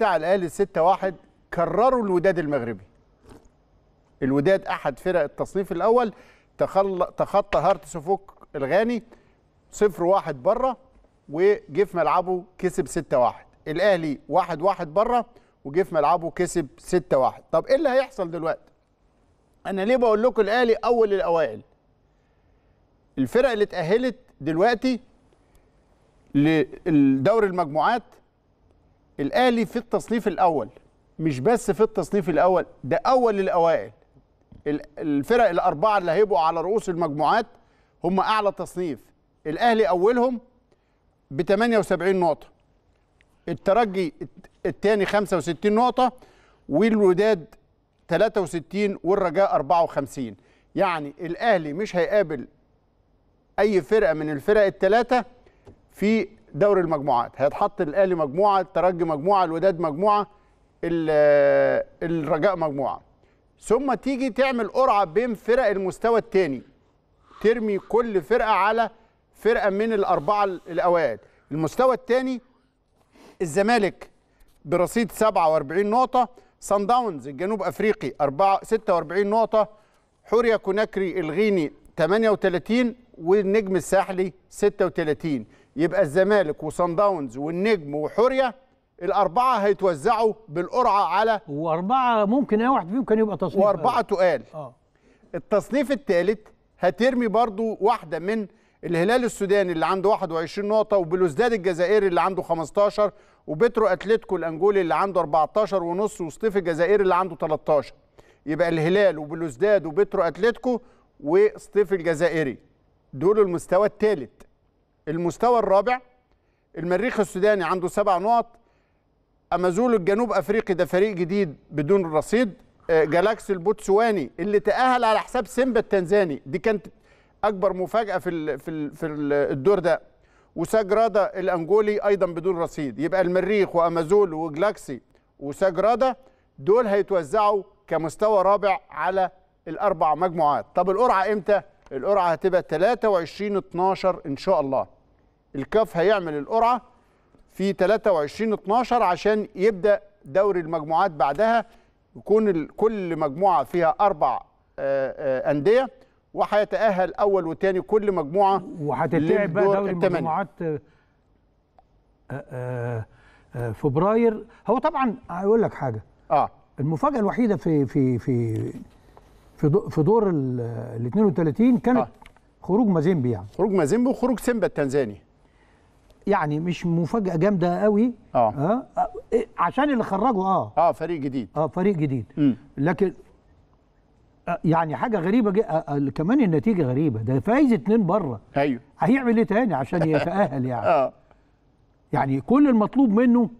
بتاع الاهلي 6-1 كرروا الوداد المغربي. الوداد احد فرق التصنيف الاول، تخطى هارت سوفوك الغاني 0-1 بره وجه في ملعبه كسب 6-1. الاهلي 1-1 بره وجه في ملعبه كسب 6-1. طب ايه اللي هيحصل دلوقتي؟ انا ليه بقول لكم الاهلي اول الاوائل؟ الفرق اللي اتاهلت دلوقتي لدوري المجموعات، الاهلي في التصنيف الاول، مش بس في التصنيف الاول، ده اول الاوائل. الفرق الاربعه اللي هيبقوا على رؤوس المجموعات هم اعلى تصنيف. الاهلي اولهم ب 78 نقطه، الترجي الثاني 65 نقطه، والوداد 63 والرجاء 54. يعني الاهلي مش هيقابل اي فرقه من الفرق الثلاثه في دوري المجموعات. هيتحط الاهلي مجموعه، الترجي مجموعه، الوداد مجموعه، الرجاء مجموعه. ثم تيجي تعمل قرعه بين فرق المستوى الثاني، ترمي كل فرقه على فرقه من الاربعه الاوائل. المستوى الثاني الزمالك برصيد 47 نقطه، صن داونز الجنوب افريقي 46 نقطه، حوريا كوناكري الغيني 38 والنجم الساحلي 36. يبقى الزمالك وصن داونز والنجم وحوريا الاربعه هيتوزعوا بالقرعه على، واربعه ممكن اي واحد فيهم كان يبقى تصنيف، واربعه تقال. التصنيف الثالث هترمي برضو واحده من الهلال السوداني اللي عنده 21 نقطه، وبلوزداد الجزائري اللي عنده 15، وبترو اتلتيكو الانجولي اللي عنده 14 ونص، وسطيف الجزائري اللي عنده 13. يبقى الهلال وبلوزداد وبترو اتلتيكو وسطيف الجزائري دول المستوى الثالث. المستوى الرابع المريخ السوداني عنده 7 نقط، امازولو الجنوب افريقي ده فريق جديد بدون رصيد، جالاكسي البوتسواني اللي تأهل على حساب سيمبا التنزاني، دي كانت اكبر مفاجاه في الدور ده، وساجرادا الانجولي ايضا بدون رصيد. يبقى المريخ وامازولو وجلاكسي وساجرادا دول هيتوزعوا كمستوى رابع على الاربع مجموعات. طب القرعه امتى؟ القرعه هتبقى 23/12 ان شاء الله. الكاف هيعمل القرعه في 23/12 عشان يبدا دوري المجموعات بعدها، يكون كل مجموعه فيها 4 انديه، وهيتاهل اول وثاني كل مجموعه، وهتتلعب بقى دوري المجموعات فبراير. هو طبعا هيقول لك حاجه، المفاجاه الوحيده في في في في دور ال 32 كانت خروج مازيمبي، يعني خروج مازيمبي وخروج سيمبا التنزاني، يعني مش مفاجأة جامدة قوي عشان اللي خرجوا فريق جديد، فريق جديد، لكن يعني حاجة غريبة كمان النتيجة غريبة، ده فايز 2 بره، ايوه هيعمل ايه تاني عشان يتأهل يعني؟ يعني كل المطلوب منه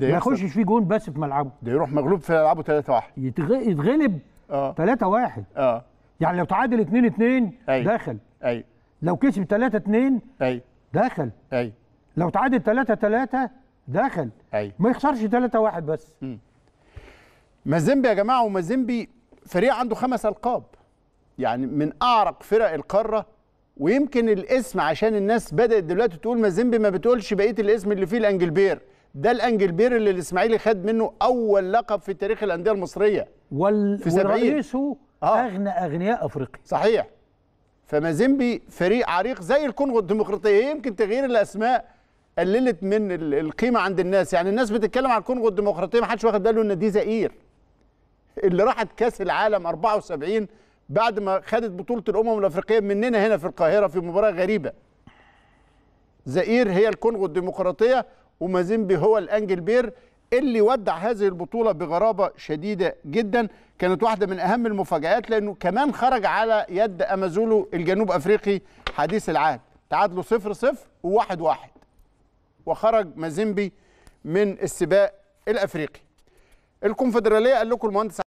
ما يخشش فيه جون بس في ملعبه، ده يروح مغلوب في ملعبه 3-1، يتغلب 3-1 يعني لو تعادل 2-2 داخل، لو كسب 3-2 داخل، لو تعادل 3-3 داخل، ما يخسرش 3-1 بس. مازيمبي يا جماعه، ومازيمبي فريق عنده 5 ألقاب، يعني من اعرق فرق القاره، ويمكن الاسم عشان الناس بدات دلوقتي تقول مازيمبي، ما بتقولش بقيه الاسم اللي فيه الانجل بير. ده الانجل بير اللي الاسماعيلي خد منه اول لقب في تاريخ الانديه المصريه، ورئيسه اغنى اغنياء افريقيا، صحيح. فمازيمبي فريق عريق زي الكونغو الديمقراطيه، يمكن تغيير الاسماء قللت من القيمه عند الناس. يعني الناس بتتكلم عن الكونغو الديمقراطيه ما حدش واخد باله ان دي زئير اللي راحت كاس العالم 74 بعد ما خدت بطوله الامم الافريقيه مننا هنا في القاهره في مباراه غريبه. زئير هي الكونغو الديمقراطيه، ومازيمبي هو الانجل بير اللي ودع هذه البطوله بغرابه شديده جدا، كانت واحده من اهم المفاجآت، لانه كمان خرج على يد امازولو الجنوب افريقي حديث العهد، تعادلوا 0-0 و1-1، وخرج مازيمبي من السباق الافريقي. الكونفدراليه قال لكم المهندس